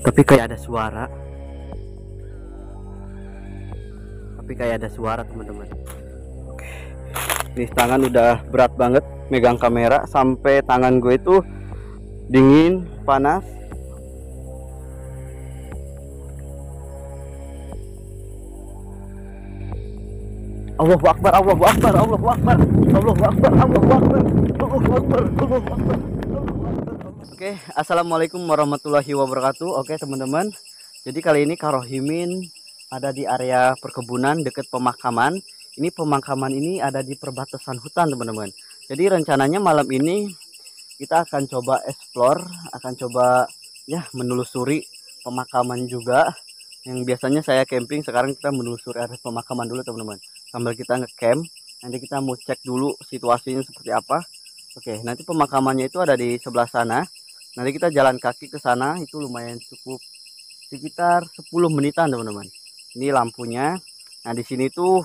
Tapi kayak ada suara. Teman-teman. Oke. Ini tangan udah berat banget megang kamera, sampai tangan gue itu dingin, panas. Allahu Akbar, Allahu Akbar, Allahu Akbar, Allahu Akbar, Allahu Akbar, Allahu Akbar, Allahu Akbar. Oke, assalamualaikum warahmatullahi wabarakatuh. Oke teman-teman, jadi kali ini Karohimin ada di area perkebunan dekat pemakaman. Ini pemakaman ini ada di perbatasan hutan teman-teman. Jadi rencananya malam ini kita akan coba explore, akan coba ya menelusuri pemakaman juga. Yang biasanya saya camping, sekarang kita menelusuri area pemakaman dulu teman-teman. Sambil kita nge-camp, nanti kita mau cek dulu situasinya seperti apa. Oke, nanti pemakamannya itu ada di sebelah sana. Nanti kita jalan kaki ke sana, itu lumayan cukup sekitar 10 menitan teman-teman. Ini lampunya. Nah di sini tuh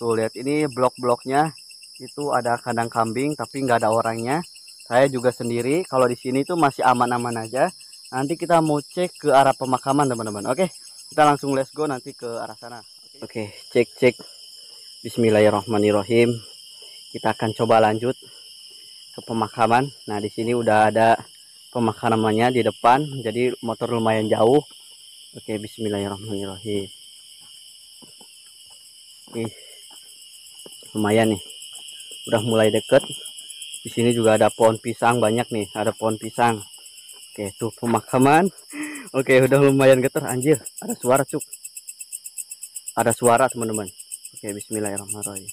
lihat ini blok-bloknya, itu ada kandang kambing tapi nggak ada orangnya. Saya juga sendiri. Kalau di sini tuh masih aman-aman aja. Nanti kita mau cek ke arah pemakaman teman-teman. Oke. Kita langsung let's go nanti ke arah sana. Oke, cek. Bismillahirrahmanirrahim. Kita akan coba lanjut ke pemakaman. Nah, di sini udah ada pemakamannya di depan, jadi motor lumayan jauh. Oke, bismillahirrahmanirrahim. Ih, lumayan nih. Udah mulai deket. Di sini juga ada pohon pisang banyak nih, ada pohon pisang. Oke, tuh pemakaman. Oke, udah lumayan getar. Anjir, ada suara cuk. Ada suara teman-teman. Oke, bismillahirrahmanirrahim.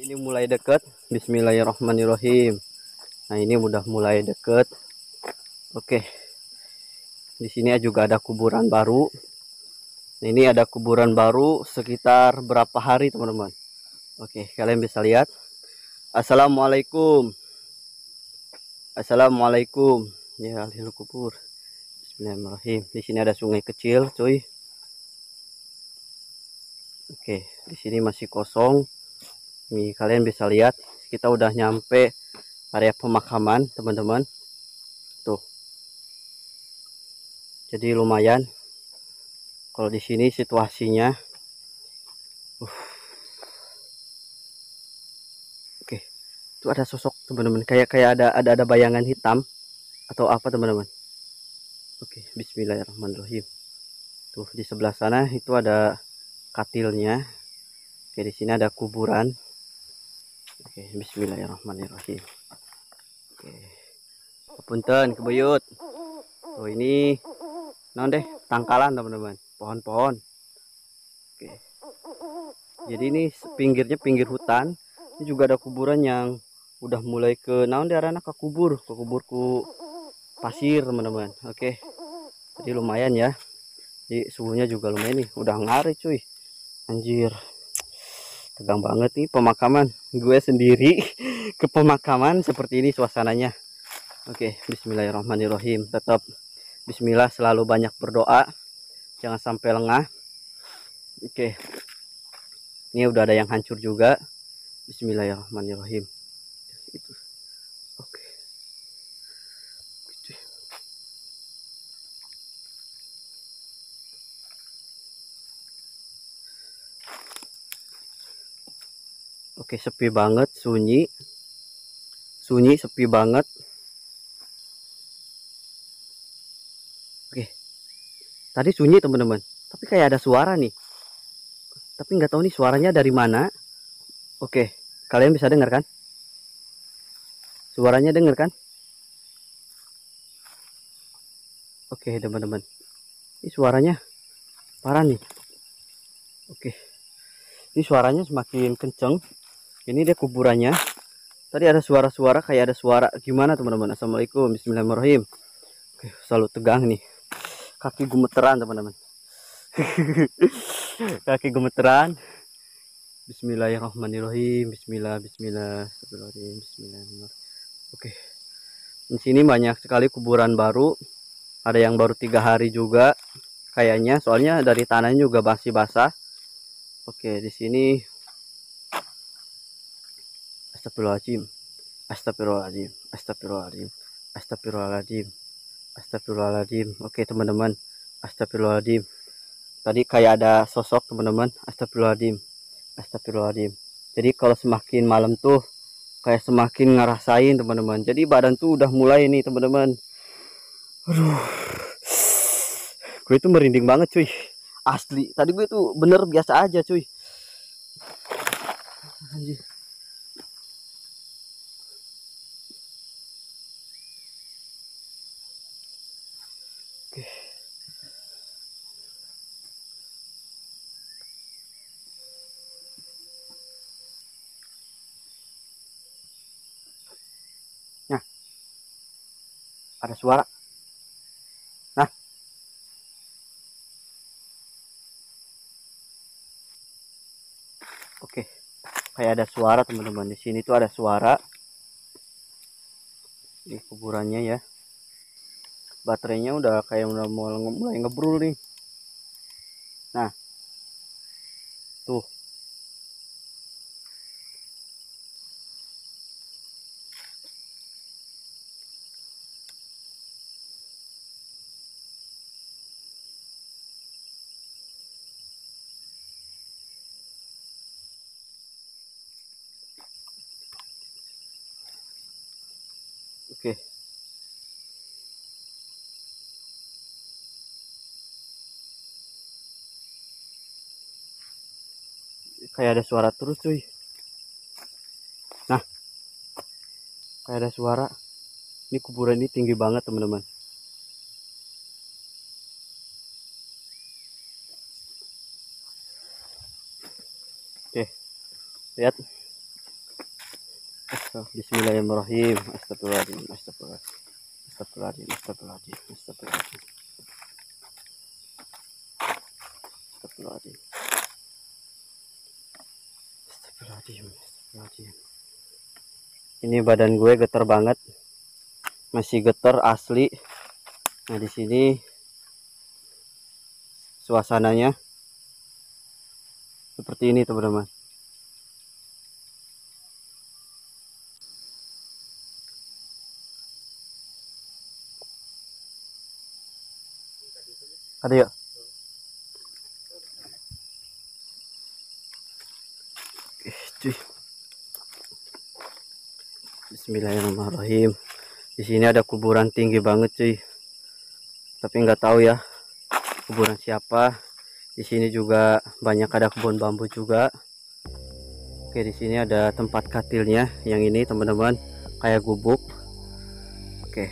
Ini mulai dekat. Bismillahirrahmanirrahim. Nah, ini udah mulai dekat. Oke. Di sini juga ada kuburan baru. Nah, ini ada kuburan baru sekitar berapa hari teman-teman. Oke, kalian bisa lihat. Assalamualaikum. Assalamualaikum. Ya, alhamdulillah kubur. Bismillahirrahmanirrahim. Di sini ada sungai kecil, cuy. Oke, di sini masih kosong. Nih, kalian bisa lihat, kita udah nyampe area pemakaman, teman-teman. Tuh. Jadi lumayan. Kalau di sini situasinya. Oke. Itu ada sosok, teman-teman. Kayak ada bayangan hitam atau apa, teman-teman? Oke, bismillahirrahmanirrahim. Tuh di sebelah sana itu ada katilnya. Oke, di sini ada kuburan. Oke, bismillahirrahmanirrahim. Oke. Punten kebuyut. Tuh ini non deh, tangkalan teman-teman, pohon-pohon. Oke. Jadi ini pinggirnya pinggir hutan. Ini juga ada kuburan yang udah mulai ke naon deh arana ke kuburku pasir teman-teman. Oke. Jadi lumayan ya. Jadi suhunya juga lumayan nih. Udah ngari cuy. Anjir. Tegang banget nih pemakaman. Gue sendiri ke pemakaman seperti ini suasananya. Oke, bismillahirrahmanirrahim. Tetap bismillah, selalu banyak berdoa. Jangan sampai lengah. Oke. Ini udah ada yang hancur juga. Bismillahirrahmanirrahim. Itu. Oke. Oke, sepi banget, sunyi, sepi banget. Oke, tadi sunyi teman-teman, tapi kayak ada suara nih, tapi nggak tahu nih suaranya dari mana. Oke, kalian bisa dengar kan? Suaranya dengar kan? Oke teman-teman, ini suaranya parah nih. Oke, ini suaranya semakin kenceng. Ini dia kuburannya. Tadi ada suara-suara, kayak ada suara gimana teman-teman. Assalamualaikum, bismillahirrahmanirrahim. Oke, selalu tegang nih. Kaki gemeteran teman-teman. Kaki gemeteran. Bismillahirrahmanirrahim. Bismillahirrahmanirrahim. Bismillahirrahmanirrahim. Oke. Di sini banyak sekali kuburan baru. Ada yang baru 3 hari juga kayaknya, soalnya dari tanahnya juga masih basah. Oke, di sini astagfirullahaladzim, astagfirullahaladzim, astagfirullahaladzim, astagfirullahaladzim, astagfirullahaladzim. Oke teman-teman, Astagfirullahaladzim. Tadi kayak ada sosok, teman-teman. Astagfirullahaladzim. Astagfirullahaladzim. Jadi kalau semakin malam tuh kayak semakin ngerasain, teman-teman. Jadi badan tuh udah mulai nih, teman-teman. Aduh. Gue itu merinding banget, cuy. Asli. Tadi gue tuh bener biasa aja, cuy. Anjir. Oke. Nah, ada suara. Nah, oke, kayak ada suara, teman-teman. Di sini tuh ada suara. Ini kuburannya ya. Baterainya udah kayak udah mulai ngebrul nih. Nah, tuh. Oke. Kayak ada suara terus, cuy. Nah, kayak ada suara. Ini kuburan ini tinggi banget, teman-teman. Oke, lihat. Bismillahirrahmanirrahim. Astagfirullahaladzim. Astagfirullahaladzim. Astagfirullahaladzim. Astagfirullahaladzim. Astagfirullahaladzim. Astagfirullahaladzim. Ini badan gue getar banget, masih getar asli. Nah, di sini suasananya seperti ini, teman-teman. Ada ya. Bismillahirrahmanirrahim. Di sini ada kuburan tinggi banget, cuy. Tapi nggak tahu ya kuburan siapa. Di sini juga banyak ada kebun bambu juga. Oke, di sini ada tempat katilnya. Yang ini, teman-teman, kayak gubuk. Oke.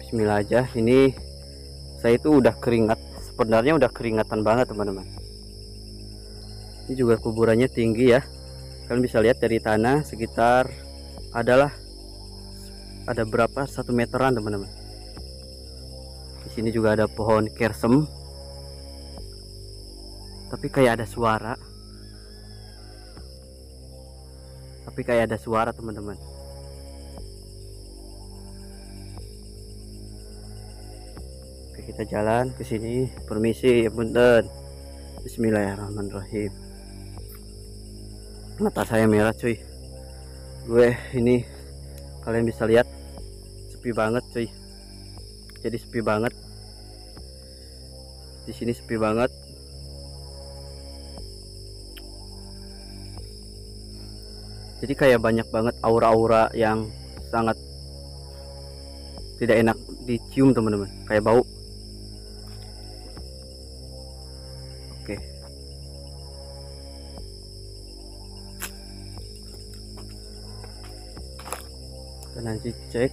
Bismillah aja. Ini saya itu udah keringat. Sebenarnya udah keringatan banget, teman-teman. Ini juga kuburannya tinggi ya. Kalian bisa lihat dari tanah sekitar adalah ada berapa, 1 meteran, teman-teman. Di sini juga ada pohon kersem. Tapi kayak ada suara. Tapi kayak ada suara, teman-teman. Oke, kita jalan ke sini. Permisi, ya punten. Bismillahirrahmanirrahim. Mata saya merah, cuy. Gue ini, kalian bisa lihat, sepi banget, cuy. Jadi sepi banget. Di sini sepi banget. Jadi kayak banyak banget aura-aura yang sangat tidak enak dicium, teman-teman. Kayak bau. Oke. Nanti cek.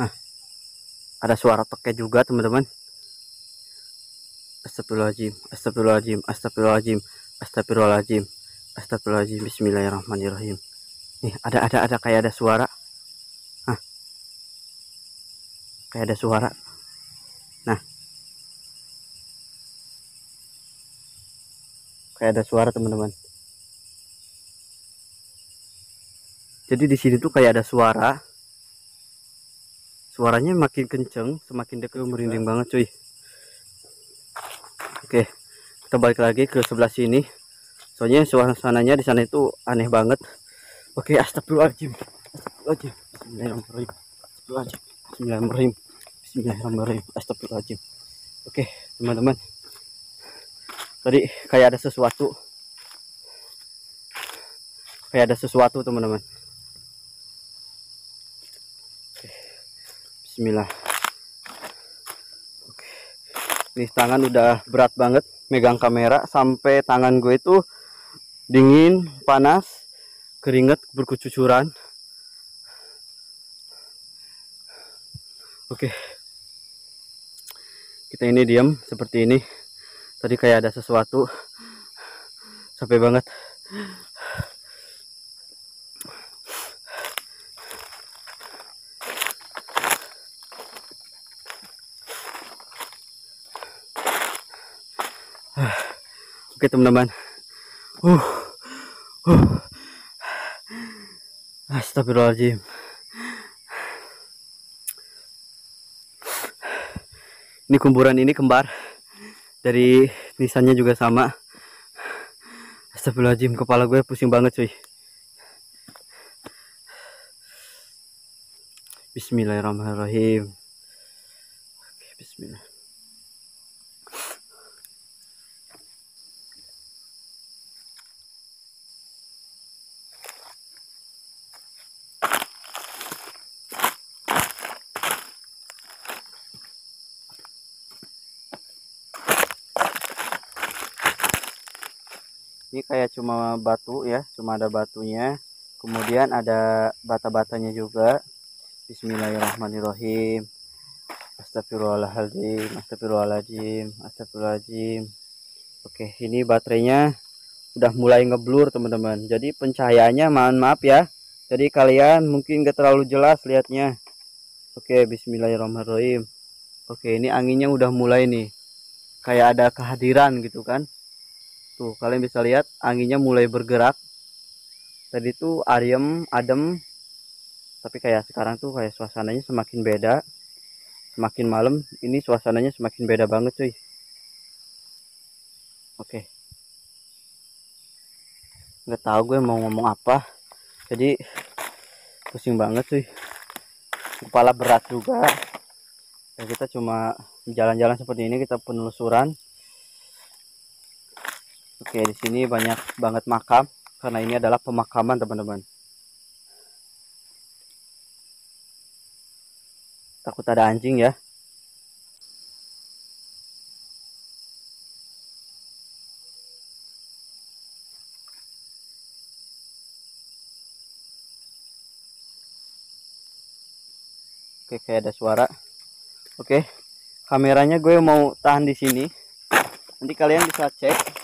Nah, ada suara tokek juga, teman-teman. Astagfirullahaladzim. Astagfirullahaladzim. Astagfirullahaladzim. Astagfirullahaladzim. Astagfirullahaladzim. Bismillahirrahmanirrahim. Nih, ada kayak ada suara. Hah. Kayak ada suara. Nah, kayak ada suara, teman-teman. Jadi di sini tuh kayak ada suara. Suaranya makin kenceng, semakin dekat. Merinding banget, cuy. Oke, kita balik lagi ke sebelah sini. Soalnya suasananya di sana itu aneh banget. Oke, astagfirullahaladzim. Bismillahirrahmanirrahim. Bismillahirrahmanirrahim. Bismillahirrahmanirrahim. Astagfirullahaladzim. Oke, teman-teman. Tadi kayak ada sesuatu. Kayak ada sesuatu, teman-teman. Bismillah. Oke. Nih tangan udah berat banget megang kamera, sampai tangan gue itu dingin, panas, keringet berkecucuran. Oke. Kita ini diam seperti ini. Tadi kayak ada sesuatu. Capek banget. Oke teman-teman, astagfirullahaladzim. Ini kuburan ini kembar, dari nisannya juga sama. Astagfirullahaladzim, kepala gue pusing banget cuy. Bismillahirrahmanirrahim. Oke, bismillah. Ini kayak cuma batu ya, cuma ada batunya, kemudian ada bata-batanya juga. Bismillahirrahmanirrahim. Astagfirullahaladzim, astagfirullahaladzim, astagfirullahaladzim. Oke, ini baterainya udah mulai ngeblur teman-teman, jadi pencahayaannya mohon maaf ya, jadi kalian mungkin gak terlalu jelas lihatnya. Oke, bismillahirrahmanirrahim. Oke, ini anginnya udah mulai nih, kayak ada kehadiran gitu kan. Tuh, kalian bisa lihat anginnya mulai bergerak. Tadi tuh ayem, adem. Tapi kayak sekarang tuh kayak suasananya semakin beda. Semakin malam, ini suasananya semakin beda banget cuy. Oke. Nggak tahu gue mau ngomong apa. Jadi, pusing banget cuy. Kepala berat juga. Ya, kita cuma jalan-jalan seperti ini, kita penelusuran. Oke, di sini banyak banget makam karena ini adalah pemakaman, teman-teman. Takut ada anjing ya. Oke, kayak ada suara. Oke. Kameranya gue mau tahan di sini. Nanti kalian bisa cek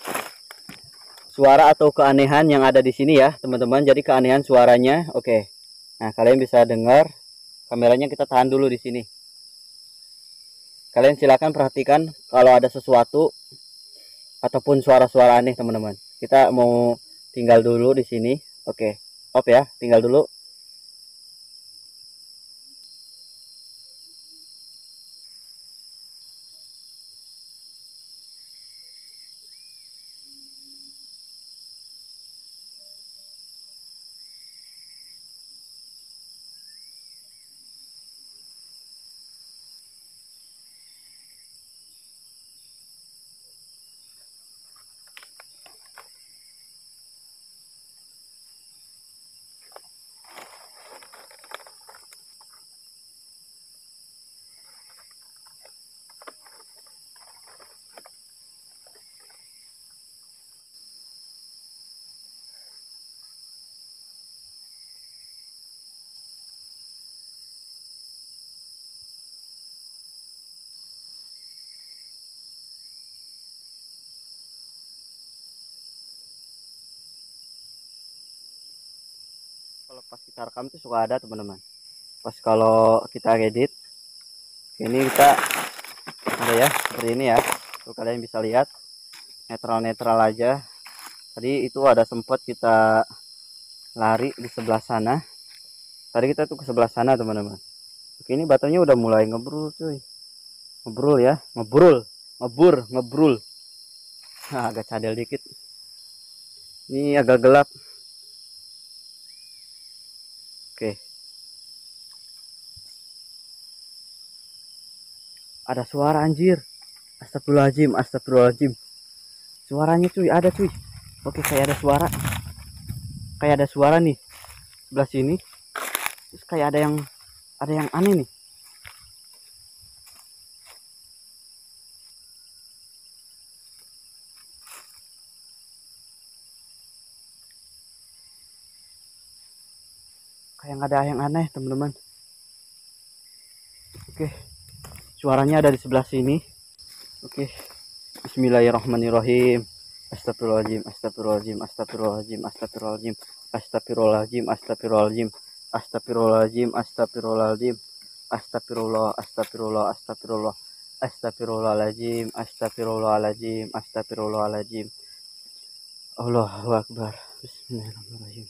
suara atau keanehan yang ada di sini ya teman-teman. Jadi keanehan suaranya. Oke. Nah, kalian bisa dengar. Kameranya kita tahan dulu di sini. Kalian silakan perhatikan kalau ada sesuatu ataupun suara-suara aneh teman-teman. Kita mau tinggal dulu di sini. Oke. Off ya, tinggal dulu. Kalau pas kita rekam itu suka ada teman-teman. Pas kalau kita edit, ini kita ada ya seperti ini ya. Tuh kalian bisa lihat netral-netral aja. Tadi itu ada sempat kita lari di sebelah sana. Tadi kita tuh ke sebelah sana teman-teman. Oke, ini batangnya udah mulai ngebrul cuy. Ngebrul ya, ngebrul, ngebrul. Nah, agak cadel dikit. Ini agak gelap. Oke. Ada suara anjir. Astagfirullahaladzim, astagfirullahaladzim. Suaranya cuy, ada cuy. Oke, kayak ada suara. Kayak ada suara nih. Sebelah sini. Terus kayak ada yang aneh nih. Kayak ada yang aneh, teman-teman. Oke. Suaranya ada di sebelah sini. Oke. Bismillahirrahmanirrahim. Astagfirullahaladzim, astagfirullahaladzim, astagfirullahaladzim, astagfirullahaladzim, astagfirullahaladzim, astagfirullahaladzim, astagfirullahaladzim, astagfirullahaladzim, astagfirullah, astagfirullah, astagfirullah, astagfirullahaladzim, astagfirullahaladzim, astagfirullahaladzim. Allahu akbar. Bismillahirrahmanirrahim.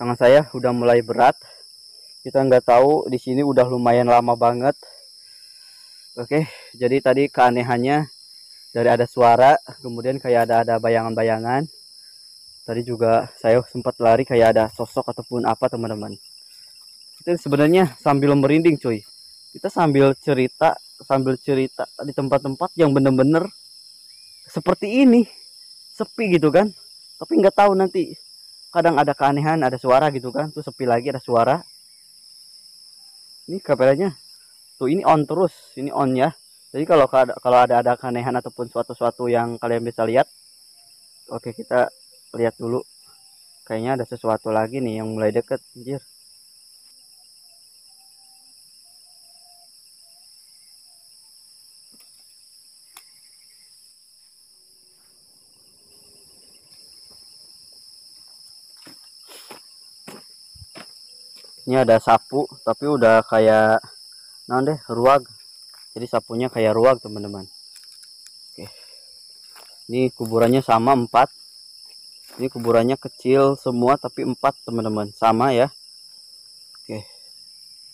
Tangan saya udah mulai berat. Kita nggak tahu, di sini udah lumayan lama banget. Oke, jadi tadi keanehannya dari ada suara, kemudian kayak ada bayangan-bayangan. Tadi juga saya sempat lari kayak ada sosok ataupun apa, teman-teman. Kita sebenarnya sambil merinding, cuy. Kita sambil cerita di tempat-tempat yang bener-bener seperti ini, sepi gitu kan. Tapi nggak tahu nanti. Kadang ada keanehan, ada suara gitu kan. Tuh sepi lagi, ada suara. Ini kameranya. Tuh ini on terus. Ini on ya. Jadi kalau ada keanehan ataupun suatu-suatu yang kalian bisa lihat. Oke, kita lihat dulu. Kayaknya ada sesuatu lagi nih yang mulai deket. Anjir. Ini ada sapu, tapi udah kayak non deh, ruag. Jadi sapunya kayak ruag, teman-teman. Oke. Ini kuburannya sama 4. Ini kuburannya kecil semua tapi 4, teman-teman. Sama ya. Oke.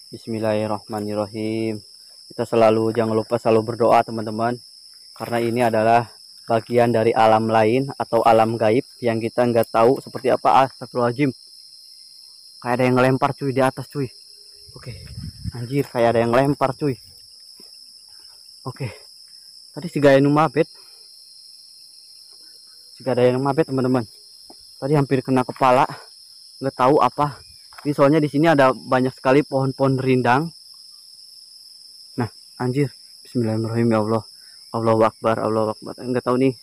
Bismillahirrahmanirrahim. Kita jangan lupa selalu berdoa, teman-teman. Karena ini adalah bagian dari alam lain atau alam gaib yang kita nggak tahu seperti apa. Astagfirullahaladzim. Kayak ada yang ngelempar cuy di atas cuy. Oke. Anjir, kayak ada yang ngelempar cuy. Oke. Tadi si gaya nu mabet teman-teman. Tadi hampir kena kepala. Nggak tahu apa. Ini soalnya di sini ada banyak sekali pohon-pohon rindang. Nah, anjir. Bismillahirrahmanirrahim, ya Allah. Allahu akbar, Allahu akbar. Nggak tahu nih.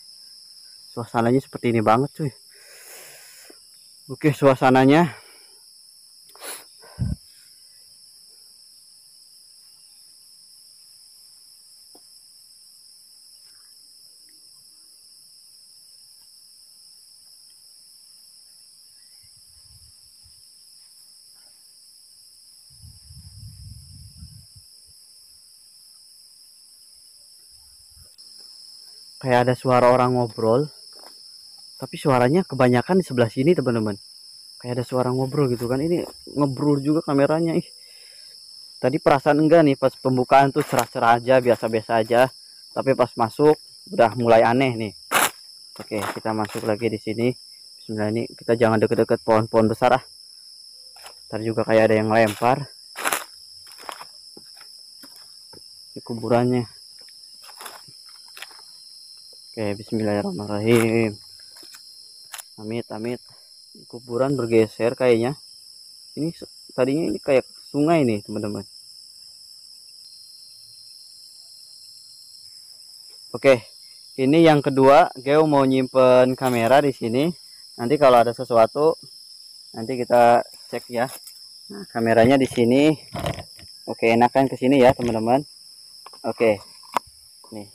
Suasananya seperti ini banget cuy. Oke, suasananya. Kayak ada suara orang ngobrol, tapi suaranya kebanyakan di sebelah sini, teman-teman. Kayak ada suara ngobrol gitu kan. Ini ngeblur juga kameranya. Ih. Tadi perasaan enggak nih, pas pembukaan tuh cerah-cerah aja, biasa-biasa aja. Tapi pas masuk udah mulai aneh nih. Oke, kita masuk lagi di sini. Bismillah, ini kita jangan deket-deket pohon-pohon besar ah. Tadi juga kayak ada yang lempar. Ini kuburannya. Oke, bismillahirrahmanirrahim. Amit, amit. Kuburan bergeser kayaknya. Ini tadinya ini kayak sungai nih, teman-teman. Oke, ini yang kedua. Geo mau nyimpen kamera di sini. Nanti kalau ada sesuatu, nanti kita cek ya. Nah, kameranya di sini. Oke, enakan ke sini ya, teman-teman. Oke. Nih.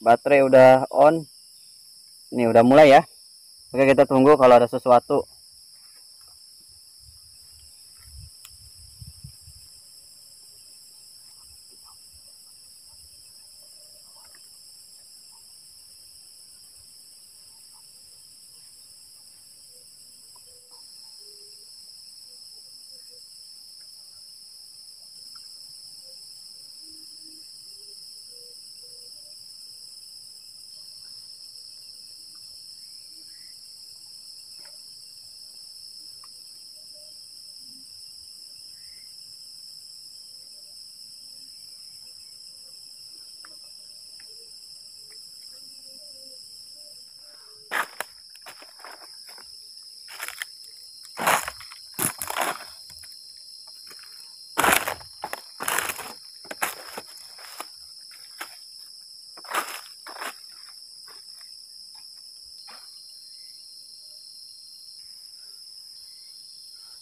Baterai udah on. Ini udah mulai ya. Oke, kita tunggu kalau ada sesuatu.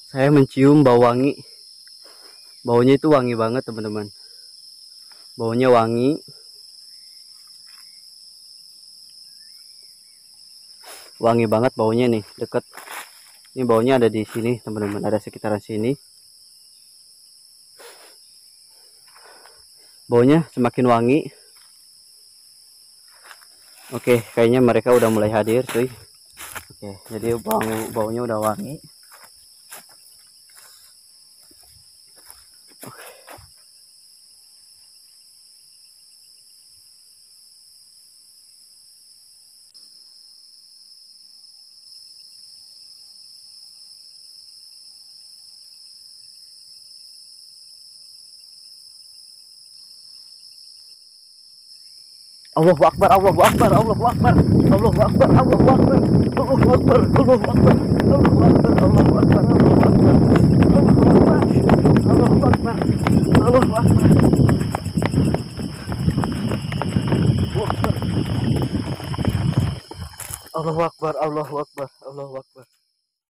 Saya mencium bau wangi. Baunya itu wangi banget, teman-teman. Baunya wangi. Wangi banget baunya nih, dekat. Ini baunya ada di sini, teman-teman. Ada sekitaran sini. Baunya semakin wangi. Oke, kayaknya mereka udah mulai hadir, cuy. Oke, jadi baunya udah wangi. Allahu Akbar, Allahu Akbar, Allahu Akbar, Allahu Akbar, Allahu Akbar, Allahu Akbar, Allahu Akbar, Allahu Akbar, Allahu Akbar, Allahu Akbar, Allahu Akbar, Allahu Akbar, Allahu Akbar, Allahu Akbar.